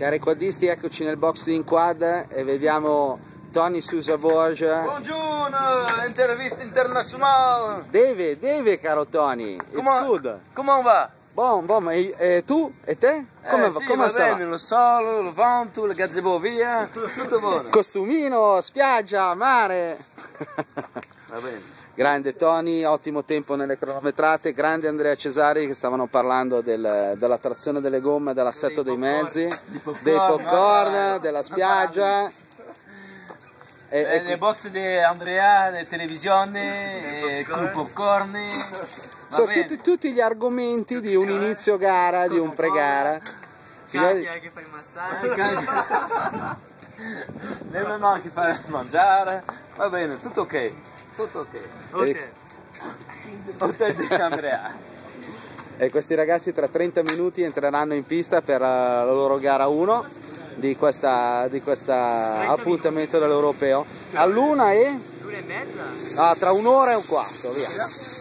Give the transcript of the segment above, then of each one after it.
Cari quadisti, eccoci nel box di Inquad e vediamo Antony Sousa Borges. Buongiorno, intervista internazionale. Deve, caro Tony. It's good. Come va? Buon, e tu? E te? Come va bene, lo sole, lo vento, il gazebo via, tutto buono. Costumino, spiaggia, mare. Va bene. Grande Tony, ottimo tempo nelle cronometrate, grande Andrea Cesari, che stavano parlando della trazione delle gomme, dell'assetto dei mezzi, dei popcorn, della spiaggia. E le box di Andrea, le televisioni, col popcorn. Sono tutti gli argomenti di un inizio gara, di un pre-gara. Signori, che fai massaggi. Le mamma che fai mangiare, va bene, tutto ok. Tutto ok. E questi ragazzi tra 30 minuti entreranno in pista per la loro gara 1 di questa appuntamento dell'Europeo. All'una e mezza? Ah, tra un'ora e un quarto, via.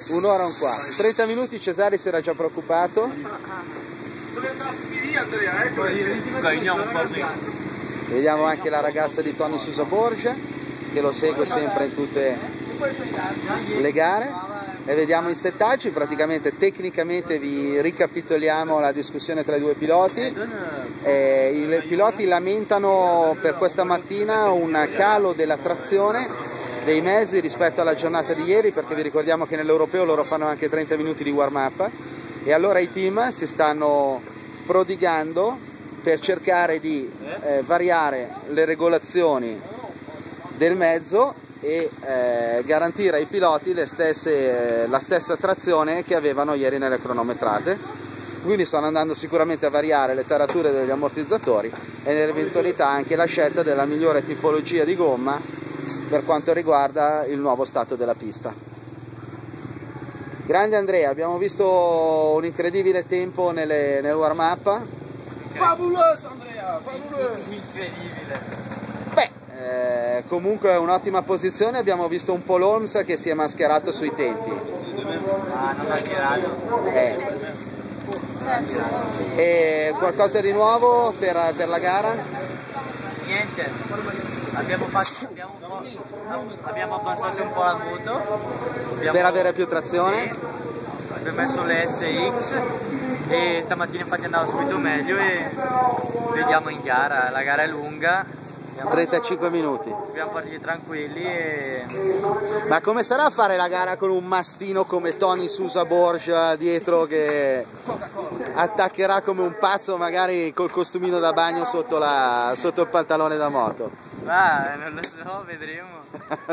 Un'ora e un quarto. 30 minuti Cesari si era già preoccupato. Dove andarti via Andrea? Vediamo anche la ragazza di Antony Sousa Borges che lo segue sempre in tutte le gare e vediamo i settaggi. Praticamente tecnicamente vi ricapitoliamo la discussione tra i due piloti. I piloti lamentano per questa mattina un calo della trazione dei mezzi rispetto alla giornata di ieri, perché vi ricordiamo che nell'Europeo loro fanno anche 30 minuti di warm up e allora i team si stanno prodigando per cercare di variare le regolazioni del mezzo e garantire ai piloti la stessa trazione che avevano ieri nelle cronometrate. Quindi stanno andando sicuramente a variare le tarature degli ammortizzatori e nell'eventualità anche la scelta della migliore tipologia di gomma per quanto riguarda il nuovo stato della pista. Grande Andrea, abbiamo visto un incredibile tempo nel warm up. Fabuloso Andrea, fabuloso, incredibile. Comunque è un'ottima posizione, abbiamo visto un po' l'Holmes che si è mascherato sui tempi. Ah, non mascherato. E qualcosa di nuovo per la gara? Niente, abbiamo abbassato un po' la moto. Per avere più trazione? Sì. Abbiamo messo le SX e stamattina infatti andava subito meglio e vediamo in gara, la gara è lunga. 35 minuti. Dobbiamo partire tranquilli e... Ma come sarà fare la gara con un mastino come Antony Sousa Borges dietro che attaccherà come un pazzo magari col costumino da bagno sotto il pantalone da moto? Ma non lo so, vedremo.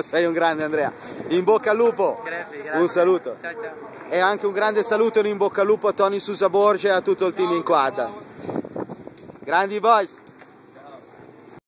Sei un grande Andrea. In bocca al lupo. Grazie. Un saluto. Ciao, ciao. E anche un grande saluto in bocca al lupo a Antony Sousa Borges e a tutto il team Inquad. Grandi boys.